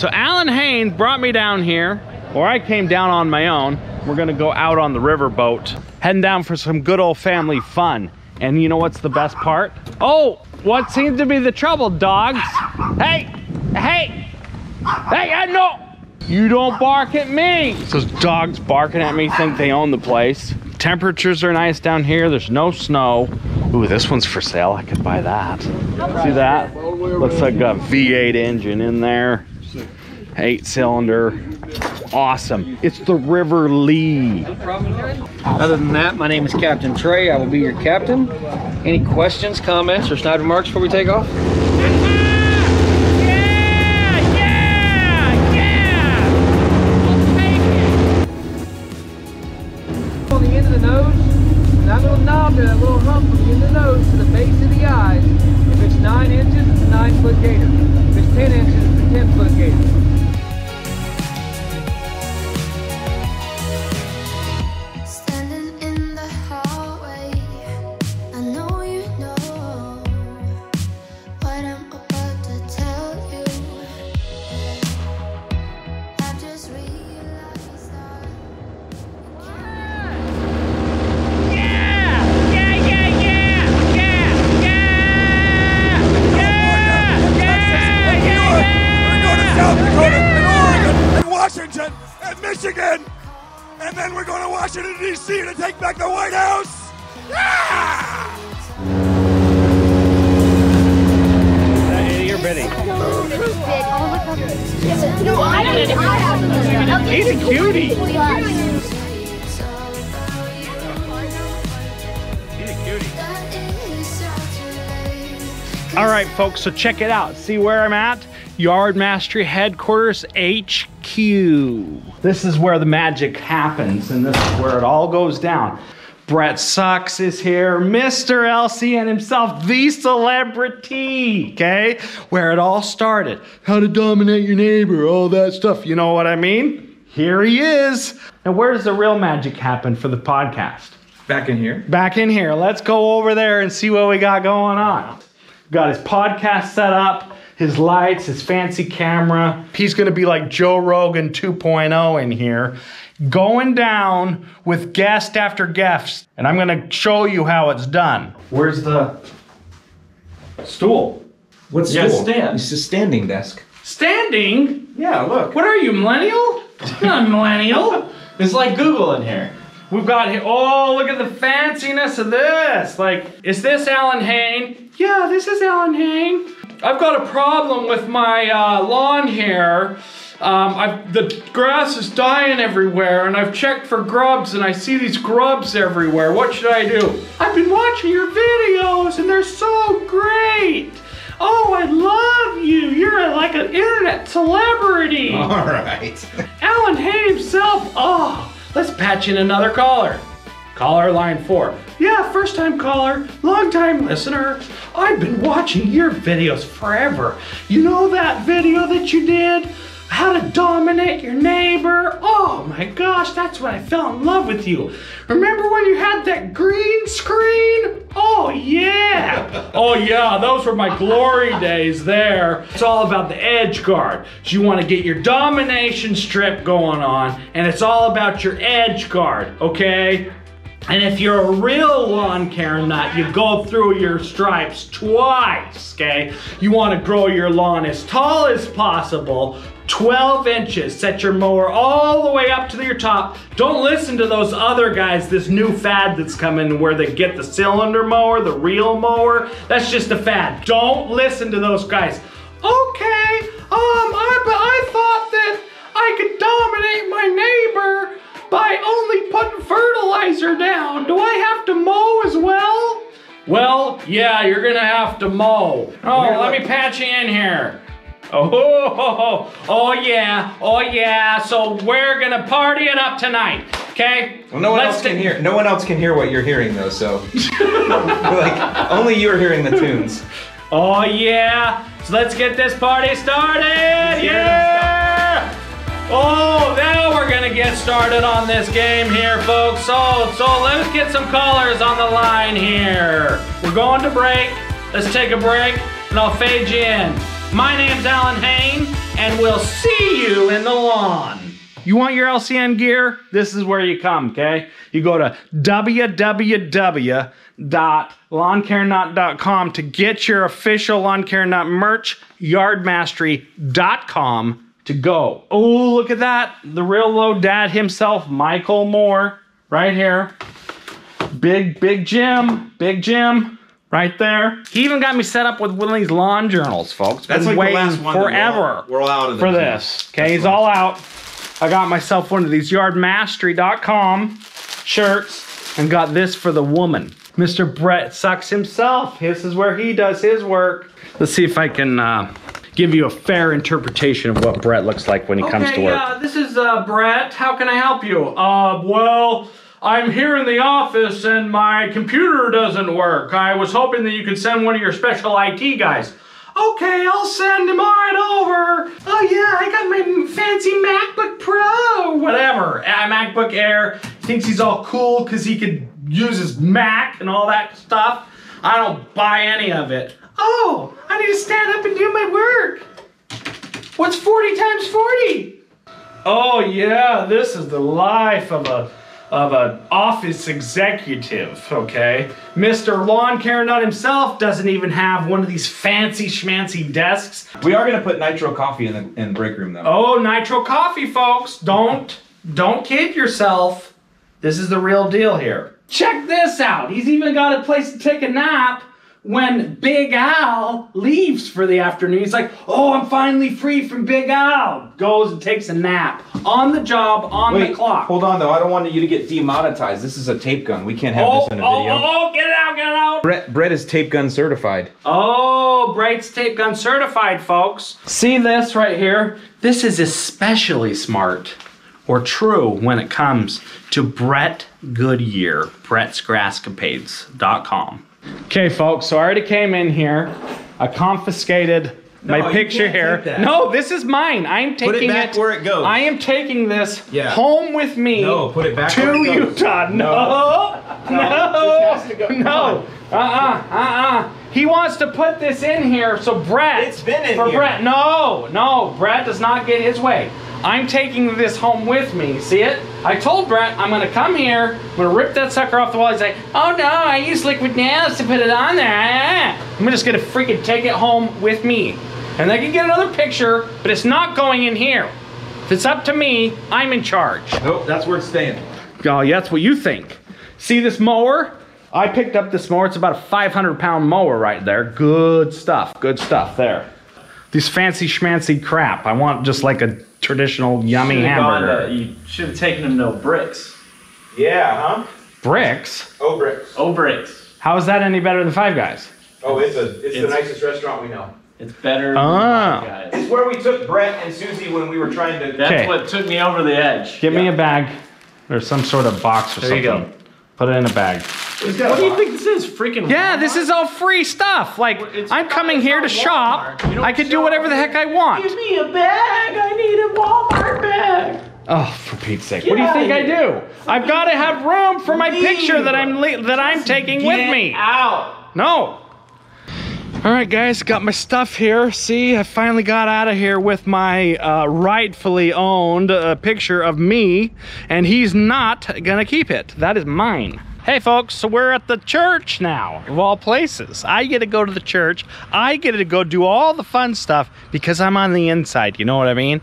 So Allyn Hane brought me down here, or I came down on my own. We're gonna go out on the river boat, heading down for some good old family fun. And you know what's the best part? Oh, what seems to be the trouble, dogs? Hey, hey, hey, no, you don't bark at me. Those dogs barking at me think they own the place. Temperatures are nice down here. There's no snow. Ooh, this one's for sale. I could buy that. See that? Looks like a V8 engine in there. 8-cylinder. Awesome. It's the River Lee. Other than that, my name is Captain Trey. I will be your captain. Any questions, comments, or snide remarks before we take off? That little hump from the end of the nose to the base of the eyes. If it's 9 inches, it's a 9-foot gator. If it's 10 inches, it's a 10-foot gator. Standing in the hallway, I know you know what I'm about to tell you. I just realized that. Michigan, and then we're going to Washington, D.C. to take back the White House. Yeah! Eddie or Betty? No, I don't. He's a cutie. He's a cutie. All right, folks, so check it out. See where I'm at? Yard Mastery Headquarters HQ. This is where the magic happens, and this is where it all goes down. Brett Sucks is here, Mr. LCN himself, the celebrity, okay? Where it all started. How to dominate your neighbor, all that stuff, you know what I mean? Here he is. Now where does the real magic happen for the podcast? Back in here. Back in here. Let's go over there and see what we got going on. Got his podcast set up. His lights, his fancy camera. He's gonna be like Joe Rogan 2.0 in here, going down with guest after guest, and I'm gonna show you how it's done. Where's the stool? What's the stool? Stand. It's a standing desk. Standing? Yeah, look. What are you, millennial? You're not a millennial. It's like Google in here. We've got here, oh, look at the fanciness of this. Like, is this Allyn Hane? Yeah, this is Allyn Hane. I've got a problem with my lawn here. The grass is dying everywhere, and I've checked for grubs, and I see these grubs everywhere. What should I do? I've been watching your videos, and they're so great. Oh, I love you. You're like an internet celebrity. All right. Allyn Hane himself. Oh, let's patch in another caller. Caller line 4. Yeah, first time caller, long time listener. I've been watching your videos forever. You know that video that you did? How to dominate your neighbor? Oh my gosh, that's when I fell in love with you. Remember when you had that green screen? Oh yeah. Oh yeah, those were my glory days there. It's all about the edge guard. So you want to get your domination strip going on, and it's all about your edge guard, okay? And if you're a real lawn care nut, you go through your stripes twice, okay? You wanna grow your lawn as tall as possible, 12 inches. Set your mower all the way up to your top. Don't listen to those other guys, this new fad that's coming where they get the cylinder mower, the reel mower. That's just a fad. Don't listen to those guys. Okay, I thought that I could dominate my neighbor by only putting fertilizer down. Do I have to mow as well? Well, yeah, you're gonna have to mow. Oh, let me patch you in here. Oh yeah, oh yeah. So we're gonna party it up tonight, okay? Well, no one else can hear. No one else can hear what you're hearing though. So, like, only you're hearing the tunes. Oh yeah. So let's get this party started. Yeah. Oh, now we're gonna get started on this game here, folks. So let's get some callers on the line here. We're going to break. Let's take a break, and I'll fade you in. My name's Allyn Hane, and we'll see you in the lawn. You want your LCN gear? This is where you come, okay? You go to www.lawncarenot.com to get your official Lawn Care Nut merch, yardmastery.com to go. Oh, look at that. The real low dad himself, Michael Moore, right here. Big Jim, right there. He even got me set up with Willie's lawn journals, folks. That's been like waiting the last one forever. We're all out of the for gym. This. Okay, that's he's all out. I got myself one of these yardmastery.com shirts and got this for the woman. Mr. Brett Sucks himself. This is where he does his work. Let's see if I can give you a fair interpretation of what Brett looks like when he comes to work. This is Brett. How can I help you? Well, I'm here in the office and my computer doesn't work. I was hoping that you could send one of your special IT guys. Okay, I'll send him right over. Oh yeah, I got my fancy MacBook Pro. Whatever, MacBook Air. Thinks he's all cool because he could use his Mac and all that stuff. I don't buy any of it. Oh, I need to stand up and do my work. What's 40 times 40? Oh yeah, this is the life of an office executive, okay? Mr. Lawn Care Nut himself doesn't even have one of these fancy schmancy desks. We are gonna put nitro coffee in the break room though. Oh, nitro coffee, folks. Don't kid yourself. This is the real deal here. Check this out. He's even got a place to take a nap when Big Al leaves for the afternoon. He's like, oh, I'm finally free from Big Al. Goes and takes a nap. On the job, on the clock. Hold on, though. I don't want you to get demonetized. This is a tape gun. We can't have this in a video. Oh, get it out, get it out. Brett is tape gun certified. Oh, Brett's tape gun certified, folks. See this right here? This is especially smart or true when it comes to Brett Goodyear, Brettsgrasscapades.com. Okay, folks, so I already came in here. I confiscated my picture here. No, this is mine. I'm taking it. Put it back where it goes. I am taking this home with me to Utah. No. He wants to put this in here, so Brett. It's been in here. Brett. No, Brett does not get his way. I'm taking this home with me, see it? I told Brett, I'm gonna come here, I'm gonna rip that sucker off the wall. He's like, oh no, I use liquid nails to put it on there. I'm just gonna freaking take it home with me. And I can get another picture, but it's not going in here. If it's up to me, I'm in charge. Nope, that's where it's staying. Oh yeah, that's what you think. See this mower? I picked up this mower, it's about a 500-pound mower right there. Good stuff there. These fancy schmancy crap. I want just like a traditional yummy hamburger. You should have taken him to Bricks. Yeah, huh? Bricks? Oh, Bricks. Oh, Bricks. How is that any better than Five Guys? Oh, it's the nicest restaurant we know. It's better than Five Guys. It's where we took Brett and Susie when we were trying to... That's what took me over the edge. Give me a bag or some sort of box or something. There you go. Put it in a bag. What do you think this is? Freaking Walmart? Yeah, this is all free stuff. Like, I'm coming here to shop. I can do whatever the heck I want. Give me a bag. I need a Walmart bag. Oh, for Pete's sake. What do you think I do? I've got to have room for my picture that I'm taking with me. Get out. No. All right, guys, got my stuff here. See, I finally got out of here with my rightfully owned picture of me, and he's not gonna keep it. That is mine. Hey, folks, so we're at the church now, of all places. I get to go to the church. I get to go do all the fun stuff because I'm on the inside, you know what I mean?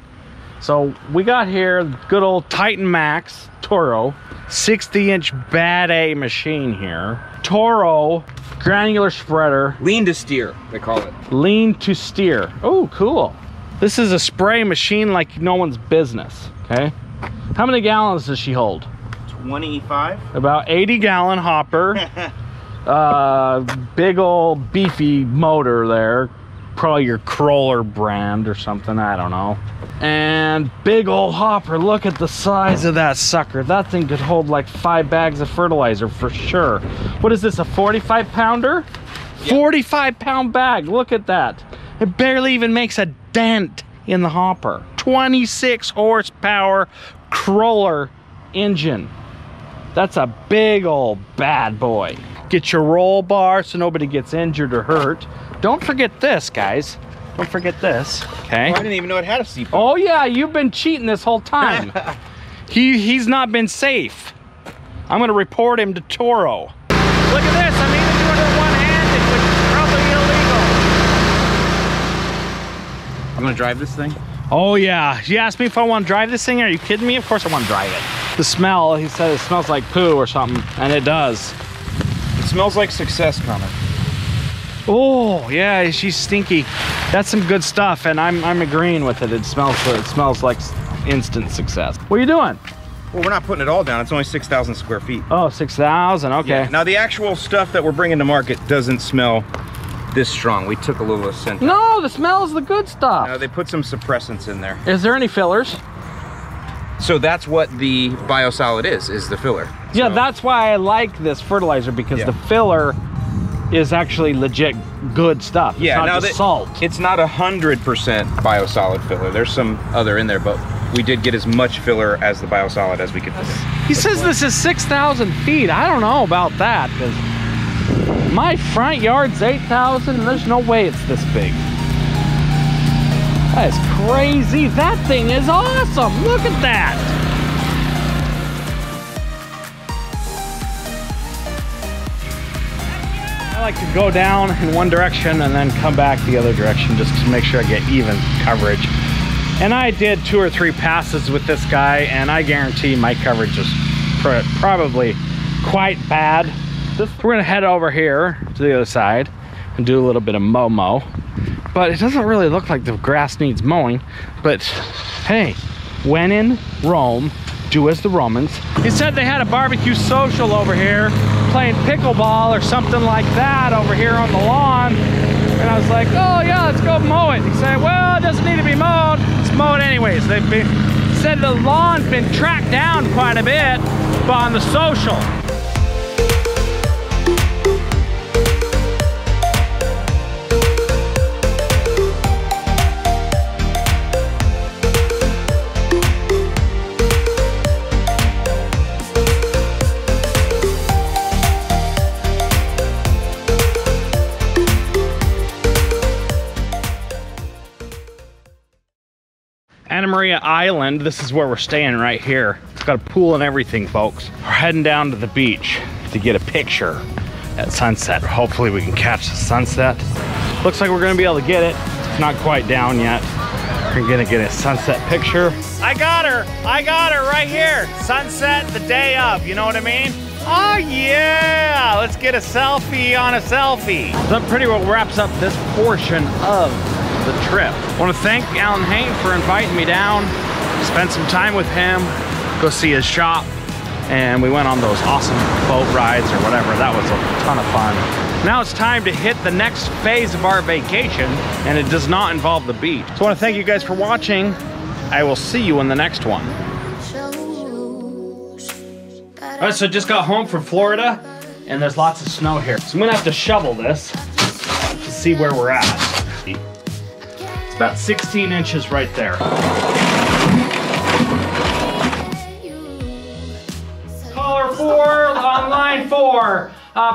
So we got here, good old Titan Max Toro, 60-inch Bad A machine here. Toro Granular spreader. Lean to steer, they call it. Lean to steer. Oh, cool. This is a spray machine like no one's business, okay? How many gallons does she hold? 25. About 80-gallon hopper. Big old beefy motor there. Probably your Crawler brand or something, I don't know. And big old hopper, look at the size of that sucker. That thing could hold like 5 bags of fertilizer for sure. What is this, a 45 pounder? Yep. 45 pound bag, look at that. It barely even makes a dent in the hopper. 26 horsepower Crawler engine. That's a big old bad boy. Get your roll bar so nobody gets injured or hurt. Don't forget this, guys. Don't forget this. Okay. Oh, I didn't even know it had a seatbelt. Oh yeah, you've been cheating this whole time. He's not been safe. I'm gonna report him to Toro. Look at this, I'm even doing it one-handed, which is probably illegal. I'm gonna drive this thing? Oh yeah, you asked me if I want to drive this thing? Are you kidding me? Of course I want to drive it. The smell, he said it smells like poo or something, and it does. It smells like success, Connor. Oh yeah, she's stinky. That's some good stuff, and I'm agreeing with it. It smells like instant success. What are you doing? Well, we're not putting it all down. It's only 6,000 square feet. Oh, 6,000, okay. Yeah. Now, the actual stuff that we're bringing to market doesn't smell this strong. We took a little scent. No, the smell is the good stuff. No, they put some suppressants in there. Is there any fillers? So that's what the biosolid is the filler. Yeah, so that's why I like this fertilizer, because the filler is actually legit good stuff. It's not just salt. It's not 100% biosolid filler. There's some other in there, but we did get as much filler as the biosolid as we could. He says this is 6,000 feet. I don't know about that, because my front yard's 8,000, and there's no way it's this big. That is crazy. That thing is awesome. Look at that. I like to go down in one direction and then come back the other direction just to make sure I get even coverage. And I did 2 or 3 passes with this guy, and I guarantee my coverage is probably quite bad. We're gonna head over here to the other side and do a little bit of mow. But it doesn't really look like the grass needs mowing. But hey, when in Rome, do as the Romans. He said they had a barbecue social over here, playing pickleball or something like that over here on the lawn. And I was like, oh yeah, let's go mow it. He said, well, it doesn't need to be mowed. Let's mow it anyways. Said the lawn's been tracked down quite a bit on the social. Anna Maria Island, this is where we're staying right here. It's got a pool and everything, folks. We're heading down to the beach to get a picture at sunset. Hopefully we can catch the sunset. Looks like we're gonna be able to get it. It's not quite down yet. We're gonna get a sunset picture. I got her right here. Sunset the day of, you know what I mean? Oh yeah, let's get a selfie on a selfie. So that pretty well wraps up this portion of the trip. I want to thank Allyn Hane for inviting me down, spend some time with him, go see his shop, and we went on those awesome boat rides or whatever. That was a ton of fun. Now it's time to hit the next phase of our vacation, and it does not involve the beach. So I want to thank you guys for watching. I will see you in the next one. All right, so just got home from Florida, and there's lots of snow here. So I'm gonna have to shovel this to see where we're at. About 16 inches right there. Caller 4, on line 4.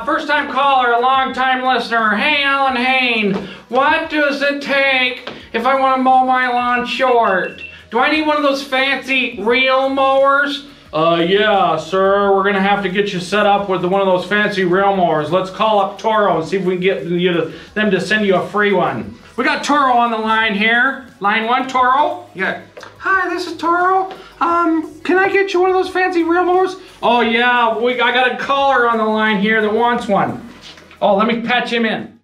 First time caller, long time listener. Hey, Allyn Hane, what does it take if I want to mow my lawn short? Do I need one of those fancy reel mowers? Yeah, sir, we're gonna have to get you set up with one of those fancy reel mowers. Let's call up Toro and see if we can get them to send you a free one. We got Toro on the line here. Line 1, Toro? Yeah. Hi, this is Toro. Can I get you one of those fancy reel mowers? Oh yeah, I got a caller on the line here that wants one. Oh, let me patch him in.